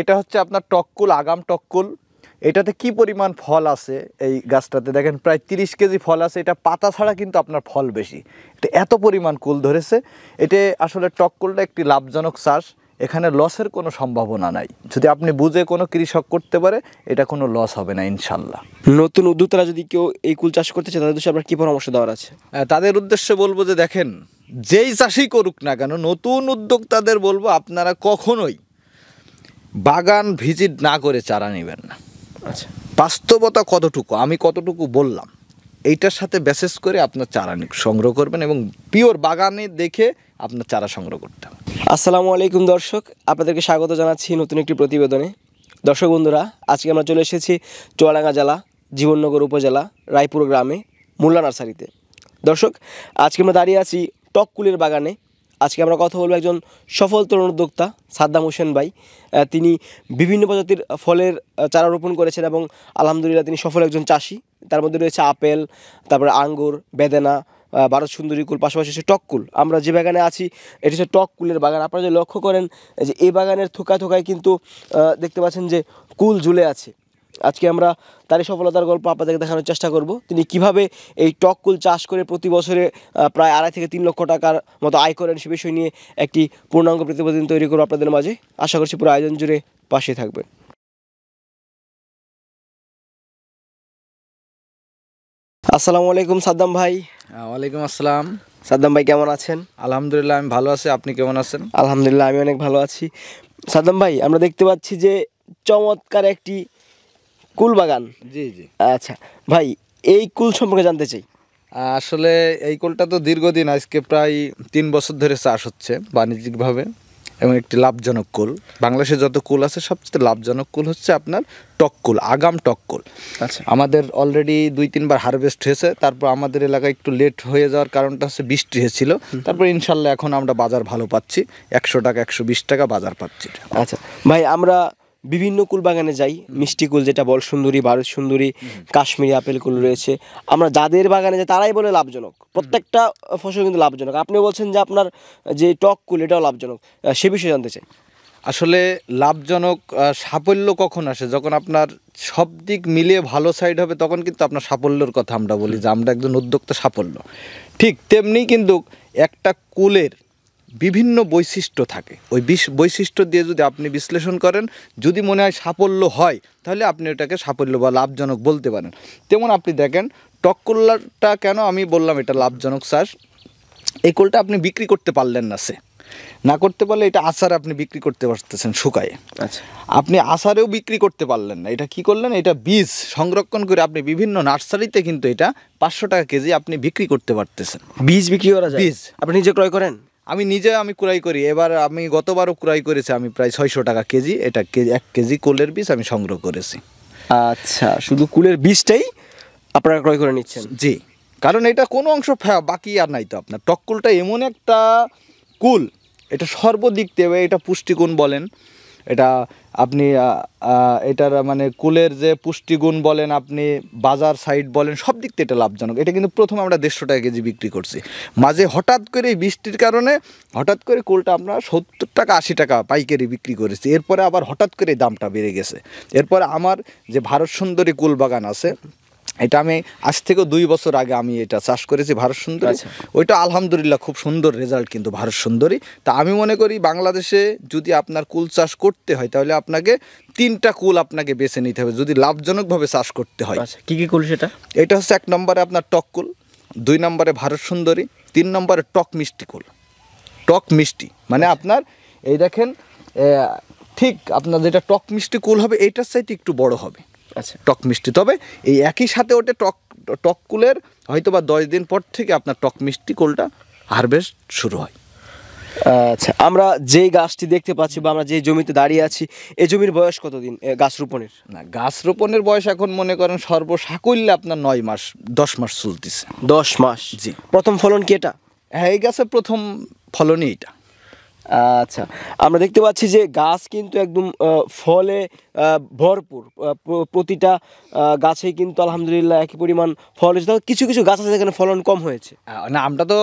এটা হচ্ছে আপনার টককুল, আগাম টককুল। এটাতে কি পরিমাণ ফল আছে এই গাছটাতে দেখেন, প্রায় 30 কেজি ফল আছে। এটা পাতা ছাড়া কিন্তু আপনার ফল বেশি, এটা এত পরিমাণ কুল ধরেছে। এটা আসলে টককুলটা একটি লাভজনক চাষ, এখানে লসের কোনো সম্ভাবনা নাই। যদি আপনি বুঝে কোনো কৃষক করতে পারে, এটা কোনো লস হবে না ইনশাল্লাহ। নতুন উদ্যোক্তারা যদি কেউ এই কুল চাষ করতে চায়, তাদের উদ্দেশ্যে আপনার কী পরামর্শ দেওয়ার আছে? তাদের উদ্দেশ্যে বলবো যে দেখেন, যেই চাষই করুক না কেন, নতুন উদ্যোক্তাদের বলবো আপনারা কখনোই বাগান ভিজিট না করে চারা নেবেন না। আচ্ছা, বাস্তবতা কতটুকু, আমি কতটুকু বললাম, এইটার সাথে বেসেস করে আপনার চারা সংগ্রহ করবেন এবং পিওর বাগানে দেখে আপনার চারা সংগ্রহ করতে হবে। আসসালামু আলাইকুম দর্শক, আপনাদেরকে স্বাগত জানাচ্ছি নতুন একটি প্রতিবেদনে। দর্শক বন্ধুরা, আজকে আমরা চলে এসেছি চুয়াডাঙ্গা জেলা জীবননগর উপজেলা রায়পুর গ্রামে মোল্লা নার্সারিতে। দর্শক, আজকে আমরা দাঁড়িয়ে আছি টককুলের বাগানে। আজকে আমরা কথা বলবো একজন সফল তরুণ উদ্যোক্তা সাদ্দাম হোসেন ভাই। তিনি বিভিন্ন প্রজাতির ফলের চারা রোপণ করেছেন এবং আলহামদুলিল্লাহ তিনি সফল একজন চাষি। তার মধ্যে রয়েছে আপেল, তারপরে আঙ্গুর, বেদেনা, ভারত সুন্দরী কুল, পাশাপাশি হচ্ছে টককুল। আমরা যে বাগানে আছি এটি হচ্ছে টককুলের বাগান। আপনারা যদি লক্ষ্য করেন যে এই বাগানের থোকা থোকায় কিন্তু দেখতে পাচ্ছেন যে কুল ঝুলে আছে। আজকে আমরা তারই সফলতার গল্প আপনাদেরকে দেখানোর চেষ্টা করব। তিনি কিভাবে এই টককুল চাষ করে প্রতি বছরে প্রায় 2.5 থেকে 3 লক্ষ টাকার মতো আয় করেন, সে বিষয় নিয়ে একটি পূর্ণাঙ্গ প্রতিবেদন তৈরি করব আপনাদের মাঝে। আশা করছি পুরো আয়োজন জুড়ে পাশে থাকবেন। আসসালামু আলাইকুম সাদ্দাম ভাই। ওয়ালাইকুম আসসালাম। সাদ্দাম ভাই কেমন আছেন? আলহামদুলিল্লাহ আমি ভালো আছি, আপনি কেমন আছেন? আলহামদুলিল্লাহ আমি অনেক ভালো আছি। সাদ্দাম ভাই, আমরা দেখতে পাচ্ছি যে চমৎকার একটি কুল বাগান। জি জি। আচ্ছা ভাই, এই কুল সম্পর্কে জানতে চাই। আসলে এই কুলটা তো দীর্ঘদিন, আজকে প্রায় 3 বছর ধরে চাষ হচ্ছে বাণিজ্যিকভাবে এবং একটি লাভজনক কুল। বাংলাদেশে যত কুল আছে সবচেয়ে লাভজনক কুল হচ্ছে আপনার টককুল, আগাম টককুল। আচ্ছা, আমাদের অলরেডি 2-3 বার হারভেস্ট হয়েছে। তারপর আমাদের এলাকায় একটু লেট হয়ে যাওয়ার কারণটা হচ্ছে বৃষ্টি হয়েছিল। তারপর ইনশাল্লাহ এখন আমরা বাজার ভালো পাচ্ছি, 100 টাকা 120 টাকা বাজার পাচ্ছি। আচ্ছা ভাই, আমরা বিভিন্ন কুল বাগানে যাই, মিষ্টি কুল যেটা বল সুন্দরী, ভারত সুন্দরী, কাশ্মীরি আপেল কুল রয়েছে। আমরা যাদের বাগানে যাই তারাই বলে লাভজনক, প্রত্যেকটা ফসল কিন্তু লাভজনক। আপনি বলছেন যে আপনার যে টক কুল এটাও লাভজনক, সে বিষয়ে জানতে চাই। আসলে লাভজনক সাফল্য কখন আসে? যখন আপনার সব দিক মিলিয়ে ভালো সাইড হবে, তখন কিন্তু আপনার সাফল্যের কথা আমরা বলি যে আমরা একজন উদ্যোক্তা সাফল্য। ঠিক তেমনি কিন্তু একটা কুলের বিভিন্ন বৈশিষ্ট্য থাকে, ওই বৈশিষ্ট্য দিয়ে যদি আপনি বিশ্লেষণ করেন, যদি মনে হয় সাফল্য হয়, তাহলে আপনি এটাকে সাফল্য বা লাভজনক বলতে পারেন। তেমন আপনি দেখেন টককুলটা, কেন আমি বললাম এটা লাভজনক চাষ, এই কুলটা আপনি বিক্রি করতে পারলেন না, করতে পারলে এটা আচার আপনি বিক্রি করতে পারতেছেন শুকায়ে। আচ্ছা, আপনি আচারেও বিক্রি করতে পারলেন না, এটা কি করলেন, এটা বীজ সংরক্ষণ করে আপনি বিভিন্ন নার্সারিতে কিন্তু এটা 500 টাকা কেজি আপনি বিক্রি করতে পারতেছেন। বীজ বিক্রি করা যায়? বীজ আপনি নিজে ক্রয় করেন? আমি নিজে ক্রয় করি। এবার আমি গতবারও ক্রয় করেছি, আমি প্রায় 600 টাকা কেজি। এটা 1 কেজি কুলের বীজ আমি সংগ্রহ করেছি। আচ্ছা, শুধু কুলের বীজটাই আপনারা ক্রয় করে নিচ্ছেন? জি, কারণ এটা কোনো অংশ বাকি আর নাই। তো আপনার টককুলটা এমন একটা কুল, এটা সর্বদিক থেকে, এটা পুষ্টিগুণ বলেন, এটা আপনি এটার মানে কুলের যে পুষ্টিগুণ বলেন, আপনি বাজার সাইড বলেন, সব দিক থেকে এটা লাভজনক। এটা কিন্তু প্রথম আমরা 150 টাকা কেজি বিক্রি করছি, মাঝে হঠাৎ করে বৃষ্টির কারণে হঠাৎ করে কুলটা আমরা 70 টাকা 80 টাকা পাইকারি বিক্রি করেছি। এরপরে আবার হঠাৎ করে দামটা বেড়ে গেছে। এরপরে আমার যে ভারত সুন্দরী কুল বাগান আছে, এটা আমি আজ থেকে 2 বছর আগে আমি এটা চাষ করেছি ভারত সুন্দরী। ওইটা আলহামদুলিল্লাহ খুব সুন্দর রেজাল্ট কিন্তু ভারত সুন্দরী। তা আমি মনে করি বাংলাদেশে যদি আপনার কুল চাষ করতে হয়, তাহলে আপনাকে 3টা কুল আপনাকে বেছে নিতে হবে যদি লাভজনকভাবে চাষ করতে হয়। কি কি কুল সেটা? এটা হচ্ছে 1 নম্বরে আপনার টককুল, 2 নম্বরে ভারত সুন্দরী, 3 নম্বরে টক মিষ্টি কুল। টক মিষ্টি মানে আপনার এই দেখেন, ঠিক আপনার যেটা টক মিষ্টি কুল হবে এইটার চাইতে একটু বড় হবে। আচ্ছা, টক মিষ্টি। তবে এই একই সাথে ওটা টককুলের হয়তো বা 10 দিন পর থেকে আপনার টক মিষ্টি কুলটা হারভেস্ট শুরু হয়। আচ্ছা, আমরা যে গাছটি দেখতে পাচ্ছি বা আমরা যে জমিতে দাঁড়িয়ে আছি, এই জমির বয়স কতদিন গাছ রোপণের? না, গাছ রোপণের বয়স এখন মনে করেন সর্বসাকুল্যে আপনার 9 মাস 10 মাস চলতেছে। 10 মাস? জি। প্রথম ফলন কি এটা? হ্যাঁ, এই গাছের প্রথম ফলনই এটা। আচ্ছা আমরা দেখতে পাচ্ছি যে গাছ কিন্তু একদম ফলে ভরপুর, প্রতিটা গাছেই কিন্তু আলহামদুলিল্লাহ একই পরিমাণ ফল হয়েছে। কিছু কিছু গাছ আছে যেখানে ফলন কম হয়েছে না। আমরা তো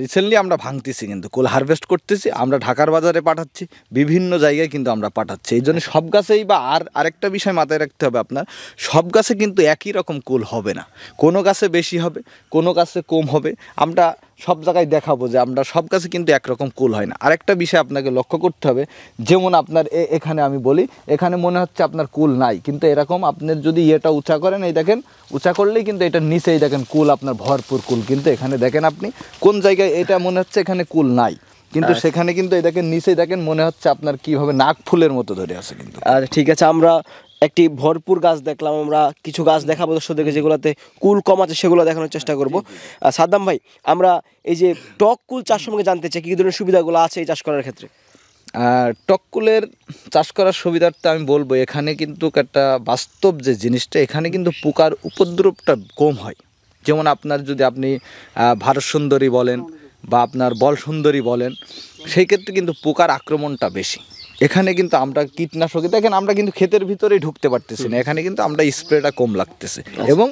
রিসেন্টলি আমরা ভাঙতেছি, কিন্তু কোল হারভেস্ট করতেছি, আমরা ঢাকার বাজারে পাঠাচ্ছি, বিভিন্ন জায়গায় কিন্তু আমরা পাঠাচ্ছি। এই জন্য সব গাছেই বা আরেকটা বিষয় মাথায় রাখতে হবে আপনার, সব গাছে কিন্তু একই রকম কোল হবে না, কোনো গাছে বেশি হবে, কোনো গাছে কম হবে। আমরা সব জায়গায় দেখাবো যে আমরা সব গাছে কিন্তু একরকম কুল হয় না। আরেকটা বিষয় আপনাকে লক্ষ্য করতে হবে, যেমন আপনার এখানে আমি বলি, এখানে মনে হচ্ছে আপনার কুল নাই, কিন্তু এরকম আপনার যদি ইয়েটা উঁচা করেন, এই দেখেন উঁচা করলেই কিন্তু এটা নিচেই দেখেন কুল আপনার ভরপুর কুল। কিন্তু এখানে দেখেন আপনি কোন জায়গায় এটা মনে হচ্ছে এখানে কুল নাই, কিন্তু সেখানে কিন্তু এই দেখেন নিচেই দেখেন মনে হচ্ছে আপনার কীভাবে নাক ফুলের মতো ধরে আছে। কিন্তু আচ্ছা ঠিক আছে, আমরা একটি ভরপুর গাছ দেখলাম, আমরা কিছু গাছ দেখাবো দর্শকদেরকে যেগুলোতে কুল কম আছে সেগুলো দেখানোর চেষ্টা করব। সাদ্দাম ভাই, আমরা এই যে টক কুল চাষ সম্পর্কে জানতে চাই, কী ধরনের সুবিধাগুলো আছে এই চাষ করার ক্ষেত্রে? টক কুলের চাষ করার সুবিধার্থে আমি বলবো, এখানে কিন্তু একটা বাস্তব যে জিনিসটা, এখানে কিন্তু পোকার উপদ্রবটা কম হয়। যেমন আপনার যদি আপনি ভারত সুন্দরী বলেন বা আপনার বল সুন্দরী বলেন, সেই ক্ষেত্রে কিন্তু পোকার আক্রমণটা বেশি। এখানে কিন্তু আমরা কীটনাশক দেখেন আমরা কিন্তু ক্ষেতের ভিতরে ঢুকতে পারতেছি না, এখানে কিন্তু আমরা স্প্রেটা কম লাগতেছে, এবং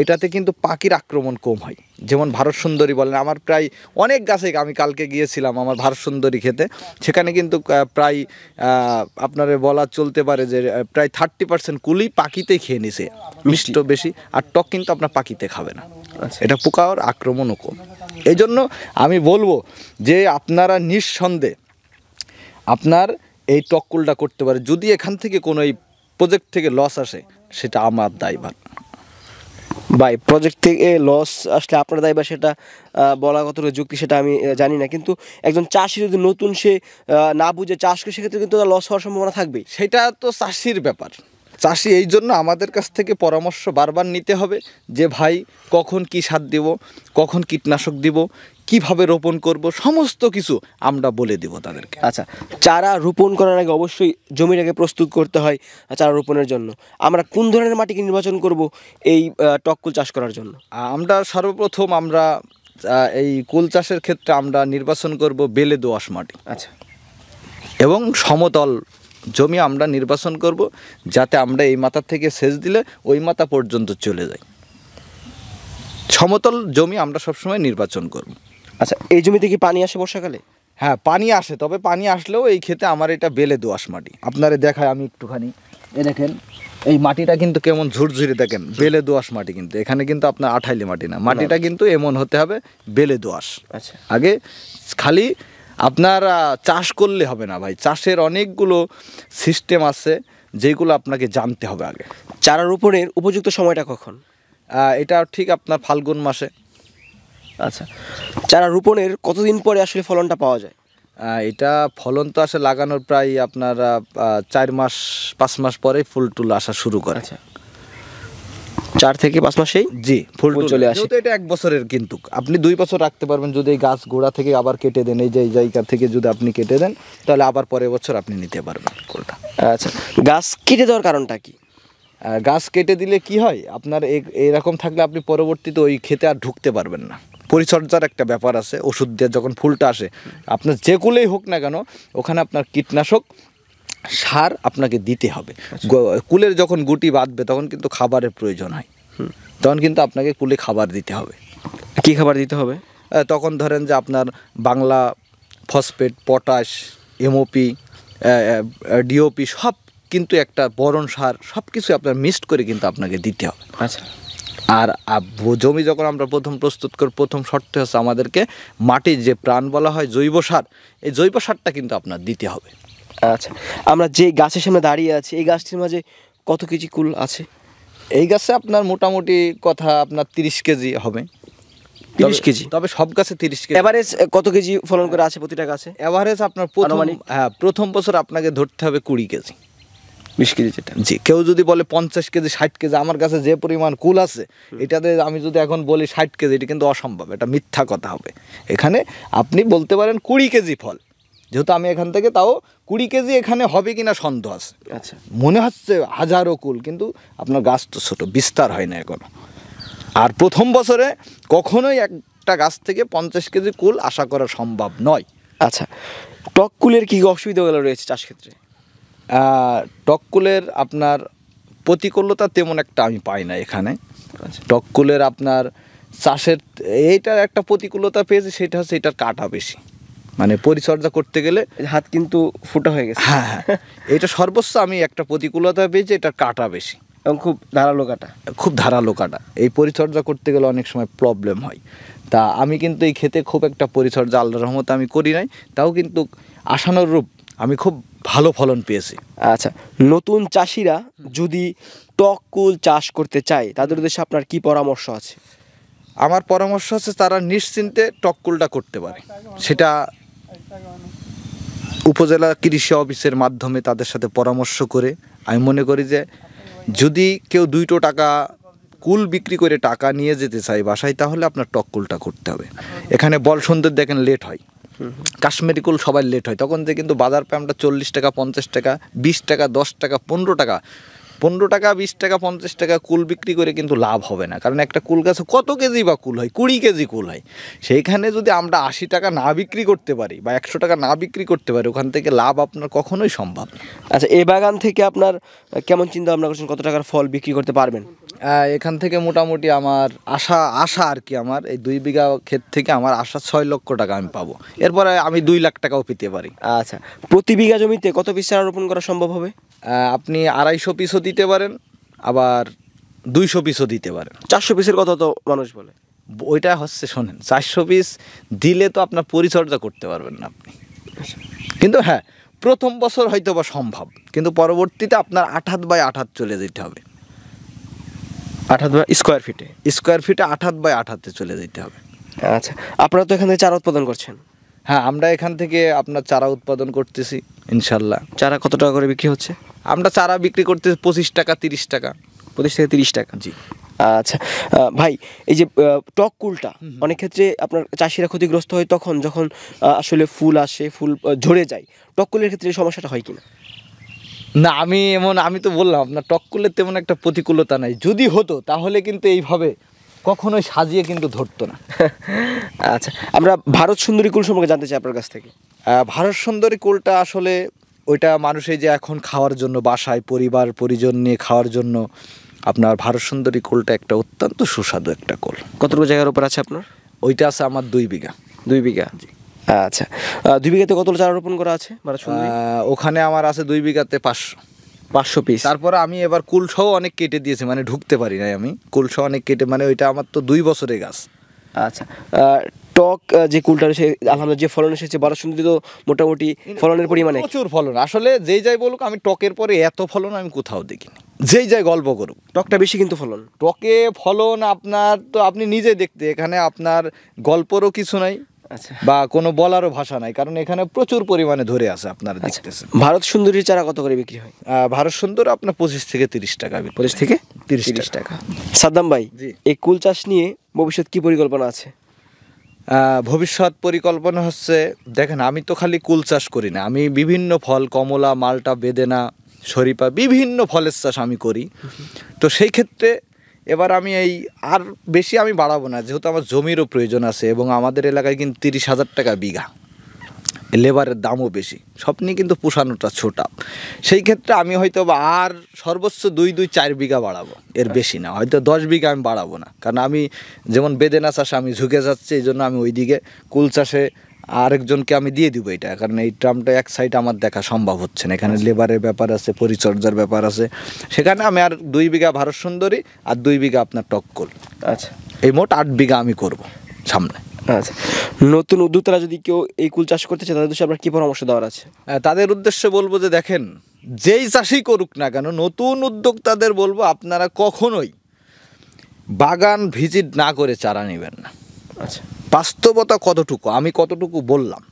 এটাতে কিন্তু পাখির আক্রমণ কম হয়। যেমন ভারত সুন্দরী বলেন, আমার প্রায় অনেক গাছে আমি কালকে গিয়েছিলাম আমার ভারত সুন্দরী খেতে, সেখানে কিন্তু প্রায় আপনার বলা চলতে পারে যে প্রায় 30% কুলই পাখিতে খেয়ে নিছে, মিষ্ট বেশি। আর টক কিন্তু আপনার পাখিতে খাবে না, এটা পোকার আক্রমণও কম। এই জন্য আমি বলবো যে আপনারা নিঃসন্দেহে আপনার এই টক কুলটা করতে পারে। যদি এখান থেকে কোনো এই প্রজেক্ট থেকে লস আসে, সেটা আমার দায়ভার ভাই, প্রজেক্ট থেকে লস আসলে আপনার দায়ভার, সেটা বলা কতটা যুক্তি সেটা আমি জানি না। কিন্তু একজন চাষি যদি নতুন সে না বুঝে চাষ করে, সেক্ষেত্রে কিন্তু তার লস হওয়ার সম্ভাবনা থাকবে। সেটা তো চাষির ব্যাপার, চাষি। এই জন্য আমাদের কাছ থেকে পরামর্শ বারবার নিতে হবে যে ভাই কখন কি সার দেব, কখন কীটনাশক দিব, কিভাবে রোপণ করব, সমস্ত কিছু আমরা বলে দেব তাদেরকে। আচ্ছা, চারা রোপণ করার আগে অবশ্যই জমিটাকে প্রস্তুত করতে হয় চারা রোপণের জন্য। আমরা কোন ধরনের মাটিকে নির্বাচন করব এই টক কুল চাষ করার জন্য? আমরা সর্বপ্রথম আমরা এই কুল চাষের ক্ষেত্রে আমরা নির্বাচন করব বেলে দোআঁশ মাটি। আচ্ছা, এবং সমতল জমি আমরা নির্বাচন করব, যাতে আমরা এই মাথা থেকে সেচ দিলে ওই মাথা পর্যন্ত চলে যায়। সমতল জমি আমরা সবসময় নির্বাচন করব। আচ্ছা, এই জমিতে কি পানি আসে বর্ষাকালে? হ্যাঁ, পানি আসে, তবে পানি আসলেও এই ক্ষেতে আমার এটা বেলে দোআঁশ মাটি। আপনারা দেখায় আমি একটুখানি, এ দেখেন এই মাটিটা কিন্তু কেমন ঝুরঝুরে, দেখেন বেলে দোআঁশ মাটি। কিন্তু এখানে কিন্তু আপনার আঠাইলি মাটি না, মাটিটা কিন্তু এমন হতে হবে বেলে দোআঁশ। আচ্ছা, আগে খালি আপনারা চাষ করলে হবে না ভাই, চাষের অনেকগুলো সিস্টেম আছে যেগুলো আপনাকে জানতে হবে আগে। চারা রোপণের উপযুক্ত সময়টা কখন? এটা ঠিক আপনার ফাল্গুন মাসে। আচ্ছা, চারা রোপণের কতদিন পরে আসলে ফলনটা পাওয়া যায়? এটা ফলন তো আসে লাগানোর প্রায় আপনার 4-5 মাস পরে ফুল টুল আসা শুরু করে। আচ্ছা, 4 থেকে 5 মাসেই জি ফুল চলে আসে। তো এটা 1 বছরের, কিন্তু আপনি 2 বছর রাখতে পারবেন যদি এই গাছ গোড়া থেকে আবার কেটে দেন, এই যে জায়গা থেকে যদি আপনি কেটে দেন, তাহলে আবার পরের বছর আপনি নিতে পারবেন কোলটা। আচ্ছা, গাছ কেটে দেওয়ার কারণটা কি? গাছ কেটে দিলে কি হয় আপনার, এরকম থাকলে আপনি পরবর্তীতে ওই ক্ষেতে আর ঢুকতে পারবেন না। পরিচর্যার একটা ব্যাপার আছে, ওষুধ দিয়ে যখন ফুলটা আসে আপনার যে কুলেই হোক না কেন, ওখানে আপনার কীটনাশক সার আপনাকে দিতে হবে। কুলের যখন গুটি বাঁধবে তখন কিন্তু খাবারের প্রয়োজন হয়, তখন কিন্তু আপনাকে কুলে খাবার দিতে হবে। কী খাবার দিতে হবে? তখন ধরেন যে আপনার Bangla phosphate, potash, MOP, DOP সব কিন্তু একটা বরণ সার সব কিছু আপনার মিক্সড করে কিন্তু আপনাকে দিতে হবে। আচ্ছা, আর জমি যখন আমরা প্রথম প্রস্তুত করি, প্রথম শর্তে হচ্ছে আমাদেরকে মাটির যে প্রাণ বলা হয় জৈব সার, এই জৈব সারটা কিন্তু আপনার দিতে হবে। আচ্ছা, আমরা যে গাছের সামনে দাঁড়িয়ে আছি, এই গাছটির মাঝে কত কেজি কুল আছে? এই গাছে আপনার মোটামুটি কথা আপনার 30 কেজি হবে। 30 কেজি? তবে সব গাছে 30 কেজি। এভারেজ কত কেজি ফলন করে আছে প্রতিটা গাছে? এভারেজ আপনার প্রথম বছর আপনাকে ধরতে হবে 20 কেজি, 20 কেজি। যেটা জি কেউ যদি বলে 50 কেজি, 60 কেজি, আমার কাছে যে পরিমাণ কুল আছে এটাতে আমি যদি এখন বলি 60 কেজি, এটা কিন্তু অসম্ভব, এটা মিথ্যা কথা হবে। এখানে আপনি বলতে পারেন 20 কেজি ফল, যেহেতু আমি এখান থেকে তাও 20 কেজি এখানে হবে কিনা সন্দেহ আছে। আচ্ছা, মনে হচ্ছে হাজারো কুল, কিন্তু আপনার গাছ তো ছোটো, বিস্তার হয় না এখনো। আর প্রথম বছরে কখনোই একটা গাছ থেকে 50 কেজি কুল আশা করা সম্ভব নয়। আচ্ছা টক কুলের কি অসুবিধাগুলো রয়েছে চাষ ক্ষেত্রে? টক কুলের আপনার প্রতিকূলতা তেমন একটা আমি পাই না এখানে। টক কুলের আপনার চাষের এইটার একটা প্রতিকূলতা পেয়েছে, সেটা হচ্ছে এটার কাটা বেশি, মানে পরিচর্যা করতে গেলে হাত কিন্তু ফুটা হয়ে গেছে। হ্যাঁ হ্যাঁ, এটা সর্বোচ্চ আমি একটা প্রতিকূলতা পেয়েছি, এটার কাটা বেশি এবং খুব ধারালো কাটা, এই পরিচর্যা করতে গেলে অনেক সময় প্রবলেম হয়। তা আমি কিন্তু এই ক্ষেতে খুব একটা পরিচর্যা আল্লাহর রহমতে আমি করি নাই, তাও কিন্তু আশানুরূপ আমি খুব ভালো ফলন পেয়েছি। আচ্ছা, নতুন চাষিরা যদি টক কুল চাষ করতে চায় তাদের উদ্দেশ্যে আপনার কি পরামর্শ আছে? আমার পরামর্শ হচ্ছে তারা নিশ্চিন্তে টক কুলটা করতে পারে, সেটা উপজেলা কৃষি অফিসের মাধ্যমে তাদের সাথে পরামর্শ করে। আমি মনে করি যে যদি কেউ 200 টাকা কুল বিক্রি করে টাকা নিয়ে যেতে চাই বাসায়, তাহলে আপনার টক কুলটা করতে হবে। এখানে বল সুন্দর দেখেন লেট হয়, কাশ্মীরি কুল সবাই লেট হয়, তখন যে কিন্তু বাজার পাই আমরা 40 টাকা, 50 টাকা, 20 টাকা, 10 টাকা, 15 টাকা, 15 টাকা, 20 টাকা, 50 টাকা কুল বিক্রি করে কিন্তু লাভ হবে না। কারণ একটা কুল গাছে কত কেজি বা কুল হয়? 20 কেজি কুল হয়। সেইখানে যদি আমরা 80 টাকা না বিক্রি করতে পারি বা 100 টাকা না বিক্রি করতে পারি, ওখান থেকে লাভ আপনার কখনোই সম্ভব না। আচ্ছা, এই বাগান থেকে আপনার কেমন চিন্তা ভাবনা করছেন, কত টাকার ফল বিক্রি করতে পারবেন? এখান থেকে মোটামুটি আমার আশা আর কি, আমার এই 2 বিঘা ক্ষেত থেকে আমার আশা 6 লক্ষ টাকা আমি পাবো, এরপরে আমি 2 লাখ টাকাও পেতে পারি। আচ্ছা, প্রতি বিঘা জমিতে কত পিস চারা রোপণ করা সম্ভব হবে? আপনি 250 পিসও দিতে পারেন, আবার 200 পিসও দিতে পারেন। 400 পিসের কথা তো মানুষ বলে, ওইটা হচ্ছে শোনেন 400 পিস দিলে তো আপনার পরিচর্যা করতে পারবেন না আপনি, কিন্তু হ্যাঁ প্রথম বছর হয়তো বা সম্ভব, কিন্তু পরবর্তীতে আপনার 28/28 চলে যেতে হবে, 28 স্কোয়ার ফিটে 28/28 চলে যেতে হবে। আচ্ছা, আপনারা তো এখান থেকে চারা উৎপাদন করছেন? হ্যাঁ, আমরা এখান থেকে আপনার চারা উৎপাদন করতেছি ইনশাল্লাহ। চারা কত টাকা করে বিক্রি হচ্ছে? আমরা চারা বিক্রি করতেছি 25 টাকা, 30 টাকা, 25 থেকে 30 টাকা। জি। আচ্ছা ভাই, এই যে টক কুলটা অনেক ক্ষেত্রে আপনার চাষিরা ক্ষতিগ্রস্ত হয় তখন যখন আসলে ফুল ঝরে যায়, টক কুলের ক্ষেত্রে সমস্যাটা হয় কিনা? না, আমি তো বললাম আপনার টক কুলের তেমন একটা প্রতিকূলতা নাই, যদি হতো তাহলে কিন্তু এইভাবে কখনোই সাজিয়ে কিন্তু ধরতো না। আচ্ছা, আমরা ভারত সুন্দরী কুল সম্পর্কে জানতে চাই আপনার কাছ থেকে। ভারত সুন্দরী কুলটা আসলে ওইটা মানুষের যে এখন খাওয়ার জন্য বাসায় পরিবার পরিজন নিয়ে খাওয়ার জন্য আপনার ভারত সুন্দরী কুলটা একটা অত্যন্ত সুস্বাদু একটা কুল। কতটুকু জায়গার উপর আছে আপনার? ওইটা আছে আমার 2 বিঘা। জি। আচ্ছা, 2 বিঘাতে কত চারা রোপণ করা আছে? ওখানে আমার আছে 2 বিঘাতে 500 পিস। তারপরে আমি এবার কুলসহ অনেক কেটে দিয়েছি, মানে ঢুকতে পারি নাই আমি, কুলসহ অনেক কেটে, মানে ওইটা আমার তো 2 বছরের গাছ। আচ্ছা, টক যে কুলটা সে আলহামদুলিল্লাহ যে ফলন এসেছে ভারত সুন্দরী, তো মোটামুটি ফলনের পরিমাণে প্রচুর ফলন। আসলে যেই যাই বলুক আমি টকের পরে এত ফলন আমি কোথাও দেখিনি, যেই যাই গল্প করুক টকটা বেশি, কিন্তু ফলন টকে ফলন আপনার তো আপনি নিজে দেখতে, এখানে আপনার গল্পেরও কিছু নাই বা কোনো বলারও ভাষা নাই, কারণ এখানে প্রচুর পরিমাণে ধরে আছে আপনারা দেখতেছেন। ভারত সুন্দরীর চারা কত করে বিক্রি হয়? ভারত সুন্দর আপনার 25 থেকে 30 টাকা। 25 থেকে 30 টাকা। সাদ্দাম ভাই, এই কুল চাষ নিয়ে ভবিষ্যৎ কি পরিকল্পনা আছে? ভবিষ্যৎ পরিকল্পনা হচ্ছে, দেখেন আমি তো খালি কুল চাষ করি না, আমি বিভিন্ন ফল, কমলা, মালটা, বেদেনা, শরিফা, বিভিন্ন ফলের চাষ আমি করি। তো সেই ক্ষেত্রে এবার আমি এই আর বেশি আমি বাড়াবো না, যেহেতু আমার জমিরও প্রয়োজন আছে এবং আমাদের এলাকায় কিন্তু 30,000 টাকা বিঘা, লেবারের দামও বেশি, সব নিয়ে কিন্তু পোষানোটা ছোটা। সেই ক্ষেত্রে আমি হয়তো বা আর সর্বোচ্চ 2-4 বিঘা বাড়াবো, এর বেশি না, হয়তো 10 বিঘা আমি বাড়াবো না, কারণ আমি যেমন বেদেনা চাষে আমি ঝুঁকে যাচ্ছি, এই জন্য আমি ওইদিকে কুল চাষে আরেকজনকে আমি দিয়ে দিব এটা, কারণ এই ট্রামটা এক সাইড আমার দেখা সম্ভব হচ্ছে না, এখানে লেবারের ব্যাপার আছে, পরিচর্যার ব্যাপার আছে। সেখানে আমি আর 2 বিঘা ভারত সুন্দরী আর 2 বিঘা আপনার টক কুল। আচ্ছা, এই মোট 8 বিঘা আমি করব সামনে। আচ্ছা, নতুন উদ্যোক্তারা যদি কেউ এই কুল চাষ করতে চায় তাদের উদ্দেশ্যে আপনার কী পরামর্শ দেওয়ার আছে? তাদের উদ্দেশ্যে বলবো যে দেখেন, যেই চাষই করুক না কেন, নতুন উদ্যোক্তাদের বলবো আপনারা কখনোই বাগান ভিজিট না করে চারা নেবেন না। আচ্ছা, বাস্তবতা কতটুকু, আমি কতটুকু বললাম,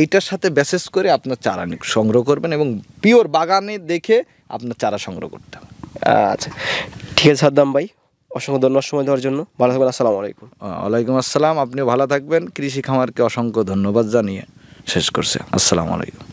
এইটার সাথে বেসেস করে আপনার চারা সংগ্রহ করবেন এবং পিওর বাগানে দেখে আপনার চারা সংগ্রহ করতে হবে। আচ্ছা, ঠিক আছে সাদ্দাম ভাই, অসংখ্য ধন্যবাদ সময় দেওয়ার জন্য। ভালো থাকবেন, আসসালামু আলাইকুম। ওয়ালাইকুম আসসালাম, আপনি ভালো থাকবেন। কৃষি খামারকে অসংখ্য ধন্যবাদ জানিয়ে শেষ করছে। আসসালামু আলাইকুম।